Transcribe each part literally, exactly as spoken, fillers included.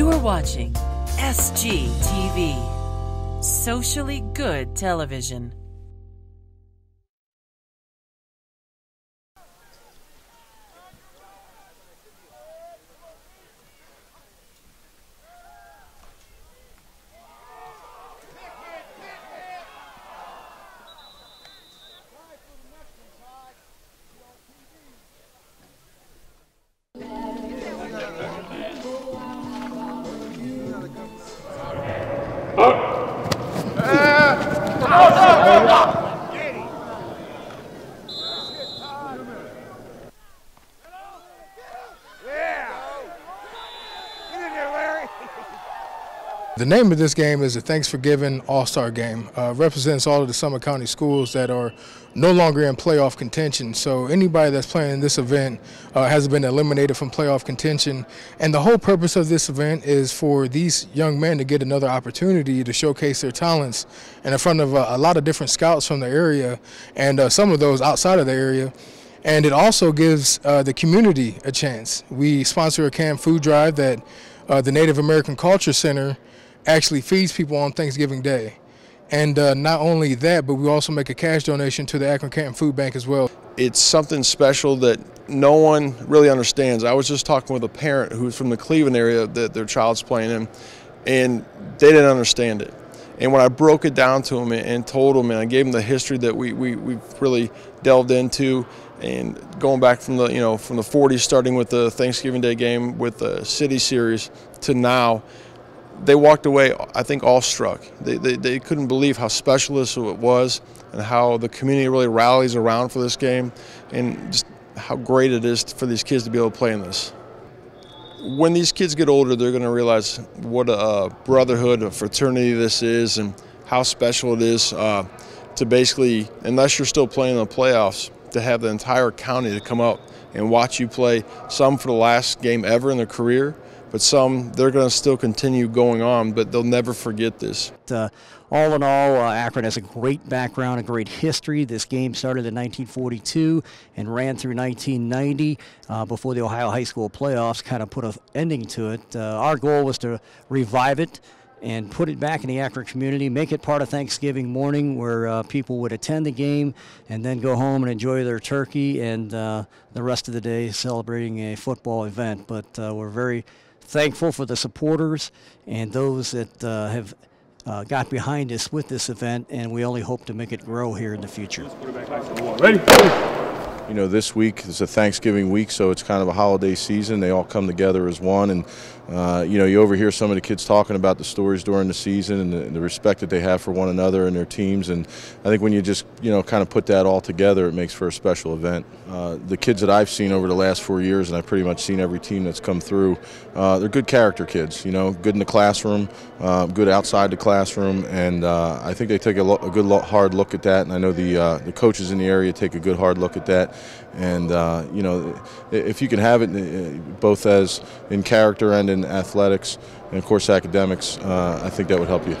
You are watching S G T V, Socially Good Television. The name of this game is the Thanks For Giving All-Star Game. Uh, represents all of the Summit County schools that are no longer in playoff contention. So anybody that's playing this event uh, has been eliminated from playoff contention. And the whole purpose of this event is for these young men to get another opportunity to showcase their talents and in front of uh, a lot of different scouts from the area and uh, some of those outside of the area. And it also gives uh, the community a chance. We sponsor a canned food drive that uh, the Native American Culture Center actually feeds people on Thanksgiving Day. And uh, not only that, but we also make a cash donation to the Akron Canton Food Bank as well. It's something special that no one really understands. I was just talking with a parent who's from the Cleveland area that their child's playing in, and they didn't understand it. And when I broke it down to them and told them, and I gave them the history that we, we, we've really delved into, and going back from the, you know, from the forties, starting with the Thanksgiving Day game with the City Series to now, they walked away, I think, awestruck. They, they, they couldn't believe how special this it was and how the community really rallies around for this game and just how great it is for these kids to be able to play in this. When these kids get older, they're going to realize what a brotherhood, a fraternity this is and how special it is uh, to basically, unless you're still playing in the playoffs, to have the entire county to come up and watch you play, some for the last game ever in their career, but some, they're going to still continue going on, but they'll never forget this. Uh, all in all, uh, Akron has a great background, a great history. This game started in nineteen forty-two and ran through nineteen ninety uh, before the Ohio High School playoffs kind of put an ending to it. Uh, our goal was to revive it and put it back in the Akron community, make it part of Thanksgiving morning where uh, people would attend the game and then go home and enjoy their turkey and uh, the rest of the day celebrating a football event. But uh, we're very thankful for the supporters and those that uh, have uh, got behind us with this event, and we only hope to make it grow here in the future. Ready? You know, this week is a Thanksgiving week, so it's kind of a holiday season. They all come together as one, and uh, you know, you overhear some of the kids talking about the stories during the season and the, and the respect that they have for one another and their teams. And I think when you just, you know, kind of put that all together, it makes for a special event. Uh, the kids that I've seen over the last four years, and I've pretty much seen every team that's come through, uh, they're good character kids. You know, good in the classroom, uh, good outside the classroom, and uh, I think they take a, lo a good, lo hard look at that. And I know the uh, the coaches in the area take a good, hard look at that. And uh, you know, if you can have it both as in character and in athletics, and of course academics, uh, I think that would help you.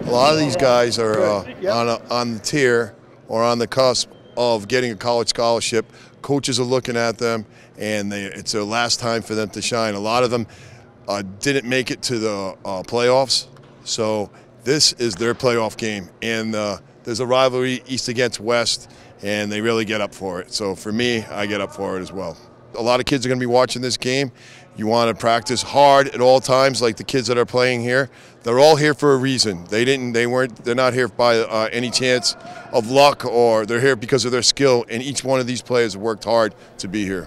A lot of these guys are uh, on a, on the tier or on the cusp of getting a college scholarship. Coaches are looking at them, and they, it's their last time for them to shine. A lot of them uh, didn't make it to the uh, playoffs. So this is their playoff game, and uh, there's a rivalry east against west, and they really get up for it. So for me, I get up for it as well. A lot of kids are going to be watching this game. You want to practice hard at all times, like the kids that are playing here. They're all here for a reason. They didn't, they weren't, they're not here by uh, any chance of luck, or they're here because of their skill. And each one of these players worked hard to be here.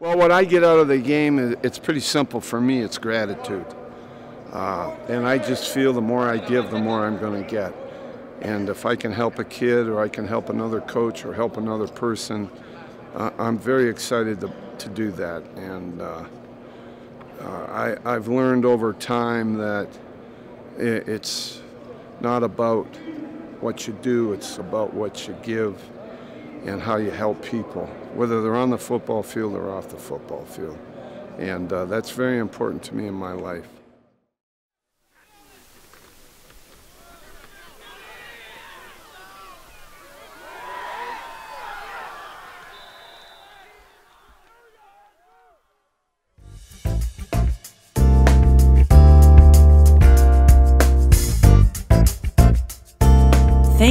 Well, what I get out of the game, it's pretty simple for me. It's gratitude. Uh, and I just feel the more I give, the more I'm going to get. And if I can help a kid, or I can help another coach, or help another person, uh, I'm very excited to, to do that. And uh, uh, I, I've learned over time that it, it's not about what you do, it's about what you give and how you help people, whether they're on the football field or off the football field. And uh, that's very important to me in my life.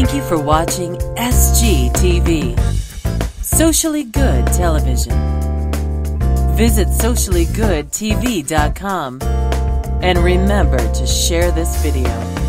Thank you for watching S G T V, Socially Good Television. Visit socially good t v dot com and remember to share this video.